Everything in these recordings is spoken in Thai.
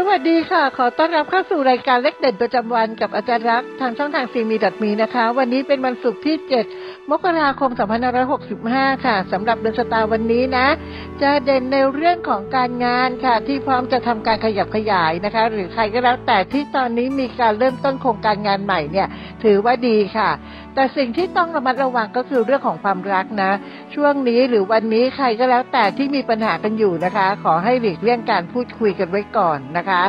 สวัสดีค่ะขอต้อนรับเข้าสู่รายการเลขเด่นประจำวันกับอาจารย์รักทางช่องทางซีมีดัตมีนะคะวันนี้เป็นวันศุกร์ที่7 มกราคม 2565ค่ะสำหรับเดือนชะตาวันนี้นะจะเด่นในเรื่องของการงานค่ะที่พร้อมจะทำการขยับขยายนะคะหรือใครก็แล้วแต่ที่ตอนนี้มีการเริ่มต้นโครงการงานใหม่เนี่ยถือว่าดีค่ะแต่สิ่งที่ต้องระมัดระวังก็คือเรื่องของความรักนะช่วงนี้หรือวันนี้ใครก็แล้วแต่ที่มีปัญหากันอยู่นะคะขอให้หลีกเลี่ยงการพูดคุยกันไว้ก่อนนะคะ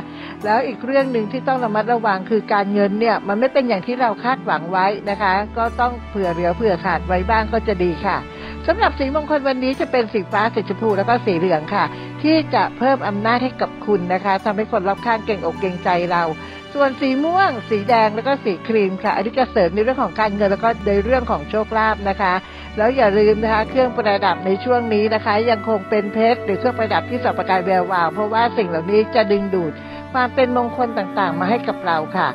แล้วอีกเรื่องหนึ่งที่ต้องระมัดระวังคือการเงินเนี่ยมันไม่เป็นอย่างที่เราคาดหวังไว้นะคะก็ต้องเผื่อเหลือเผื่อขาดไว้บ้างก็จะดีค่ะสำหรับสีมงคลวันนี้จะเป็นสีฟ้าสีชมพูแล้วก็สีเหลืองค่ะที่จะเพิ่มอำนาจให้กับคุณนะคะทำให้คนรอบข้างเก่งอกเก่งใจเราส่วนสีม่วงสีแดงแล้วก็สีครีมค่ะอันนี้จะเสริมในเรื่องของการเงินแล้วก็ในเรื่องของโชคลาภนะคะแล้วอย่าลืมนะคะเครื่องประดับในช่วงนี้นะคะยังคงเป็นเพชรหรือเครื่องประดับที่ส่องประกายแวววาวเพราะว่าสิ่งเหล่านี้จะดึงดูดความเป็นมงคลต่างๆมาให้กับเราค่ะ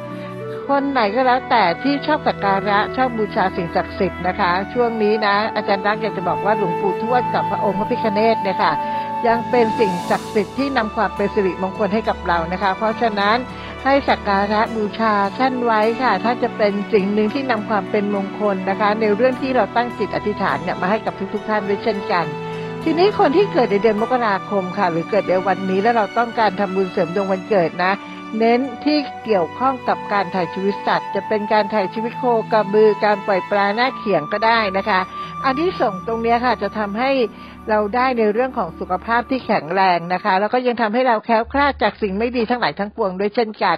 คนไหนก็แล้วแต่ที่ชอบสักการะชอบบูชาสิ่งศักดิ์สิทธิ์นะคะช่วงนี้นะอาจารย์รักอยากจะบอกว่าหลวงปู่ทวดกับพระองค์พระพิฆเนศเนี่ยค่ะยังเป็นสิ่งศักดิ์สิทธิ์ที่นำความเป็นสิริมงคลให้กับเรานะคะเพราะฉะนั้นให้สักการะบูชาท่านไว้ค่ะท่านจะเป็นสิ่งหนึ่งที่นำความเป็นมงคลนะคะในเรื่องที่เราตั้งจิตอธิษฐานเนี่ยมาให้กับทุกๆท่านด้วยเช่นกันทีนี้คนที่เกิดในเดือนมกราคมค่ะหรือเกิดในวันนี้แล้วเราต้องการทำบุญเสริมดวงวันเกิดนะเน้นที่เกี่ยวข้องกับการถ่ายชีวิตสัตว์จะเป็นการถ่ายชีวิตโคกระบือการปล่อยปลาหน้าเขียงก็ได้นะคะอันที่ส่งตรงนี้ค่ะจะทำให้เราได้ในเรื่องของสุขภาพที่แข็งแรงนะคะแล้วก็ยังทำให้เราแคล้วคลาดจากสิ่งไม่ดีทั้งหลายทั้งปวงด้วยเช่นกัน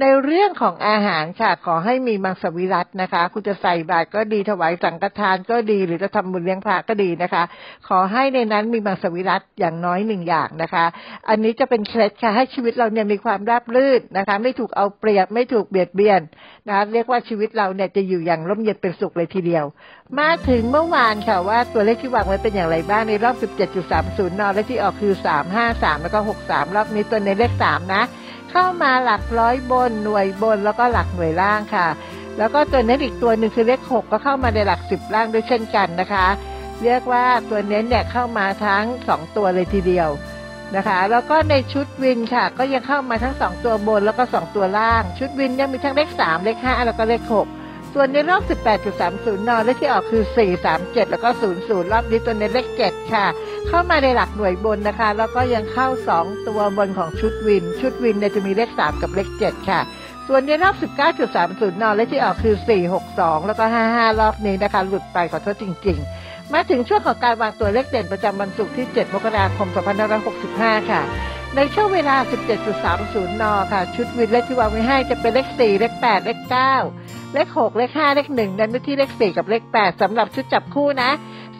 ในเรื่องของอาหารค่ะขอให้มีมังสวิรัตินะคะคุณจะใส่บาตรก็ดีถวายสังฆทานก็ดีหรือจะทำบุญเลี้ยงพระก็ดีนะคะขอให้ในนั้นมีมังสวิรัติอย่างน้อยหนึ่งอย่างนะคะอันนี้จะเป็นเคล็ดค่ะให้ชีวิตเราเนี่ยมีความราบรื่นนะคะไม่ถูกเอาเปรียบไม่ถูกเบียดเบียนนะเรียกว่าชีวิตเราเนี่ยจะอยู่อย่างร่มเย็นเป็นสุขเลยทีเดียวมาถึงเมื่อวานค่ะว่าตัวเลขที่วางไว้เป็นอย่างไรบ้างในรอบ 17.30 นเลขที่ออกคือ353แล้วก็63รอบนี้ตัวในเลข3นะเข้ามาหลักร้อยบนหน่วยบนแล้วก็หลักหน่วยล่างค่ะแล้วก็ตัวเน้นอีกตัวหนึ่งคือเลข6ก็เข้ามาในหลัก10ล่างด้วยเช่นกันนะคะเรียกว่าตัวเน้นเนี่ยเข้ามาทั้ง2ตัวเลยทีเดียวนะคะแล้วก็ในชุดวินค่ะก็ยังเข้ามาทั้ง2ตัวบนแล้วก็2ตัวล่างชุดวินยังมีทั้งเลข3เลข5แล้วก็เลข6ส่วนในรอบ 18.30 นเลขที่ออกคือ437แล้วก็00รอบนี้ตัวในเลข7ค่ะเข้ามาในหลักหน่วยบนนะคะแล้วก็ยังเข้า2ตัวบนของชุดวินเนี่ยจะมีเลข3กับเลข7ค่ะส่วนในรอบ 19.30 นเลขที่ออกคือ462แล้วก็55รอบนี้นะคะหลุดไปขอโทษจริงๆมาถึงช่วงของการวางตัวเลขเด่นประจำวันศุกร์ที่7 มกราคม 2565ค่ะในช่วงเวลา 17.30 นค่ะชุดวินเลขที่วางไว้ให้จะเป็นเลข4เลข8เลข9เลข6เลข5เลข1นั้นที่เลข4กับเลข8สำหรับชุดจับคู่นะ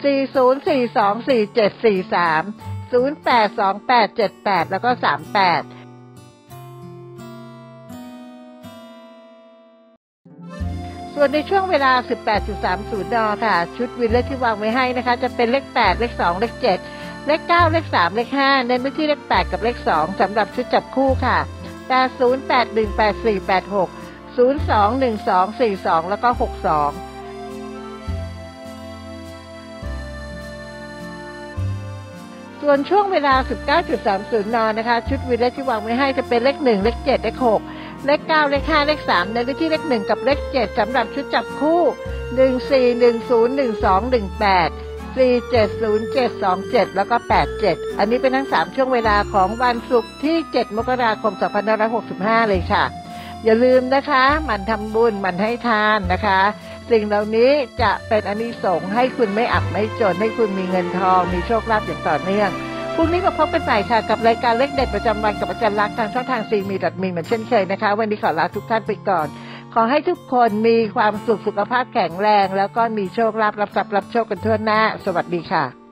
40 42 47 43 08 28 78แล้วก็38ส่วนในช่วงเวลา 18.30 นค่ะชุดวินเลขที่วางไว้ให้นะคะจะเป็นเลข8เลข2เลข7เลข9เลข3เลข5นั้นที่เลข8กับเลข2สำหรับชุดจับคู่ค่ะ80 81 84 8602 12 42แล้วก็62ส่วนช่วงเวลา 19.30 นนะคะชุดวินเลขที่วางไว้ให้จะเป็นเลข1เลข7เลข6เลข9เลข5เลข3ในเลขที่เลข1กับเลข7สำหรับชุดจับคู่14 10 12 18470727แล้วก็87อันนี้เป็นทั้ง3ช่วงเวลาของวันศุกร์ที่7มกราคม2565เลยค่ะอย่าลืมนะคะหมั่นทำบุญหมั่นให้ทานนะคะสิ่งเหล่านี้จะเป็นอานิสงส์ให้คุณไม่อับไม่จนให้คุณมีเงินทองมีโชคลาภอย่างต่อเนื่องพรุ่งนี้มาพบกันใหม่ค่ะกับรายการเลขเด็ดประจำวันกับอาจารย์รักทางช่องทางซีมีดัตมีเหมือนเช่นเคยนะคะวันนี้ขอลาทุกท่านไปก่อนขอให้ทุกคนมีความสุขสุขภาพแข็งแรงแล้วก็มีโชคลาภรับทรัพย์รับโชคกันทั่วหน้าสวัสดีค่ะ